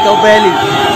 ikaw, Belly.